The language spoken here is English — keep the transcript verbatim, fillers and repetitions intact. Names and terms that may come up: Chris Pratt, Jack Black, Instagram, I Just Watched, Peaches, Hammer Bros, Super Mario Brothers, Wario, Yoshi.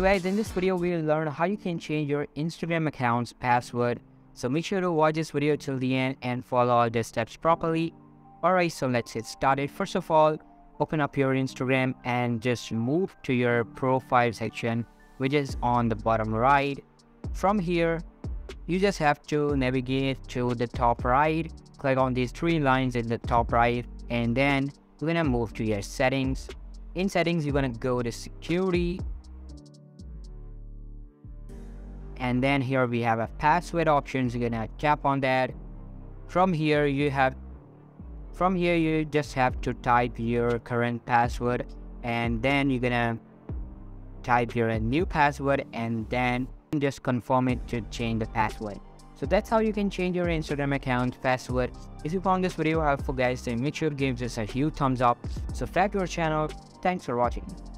So guys, in this video we'll learn how you can change your Instagram account's password. So make sure to watch this video till the end and follow all the steps properly. Alright, so let's get started. First of all, open up your Instagram and just move to your profile section, which is on the bottom right. From here, you just have to navigate to the top right, click on these three lines in the top right, and then you're gonna move to your settings. In settings, you're gonna go to security. And then here we have a password options. You're gonna tap on that. From here, you have, from here you just have to type your current password, and then you're gonna type your new password, and then just confirm it to change the password. So that's how you can change your Instagram account password. If you found this video helpful, guys, then make sure to give this a huge thumbs up. Subscribe to our channel. Thanks for watching.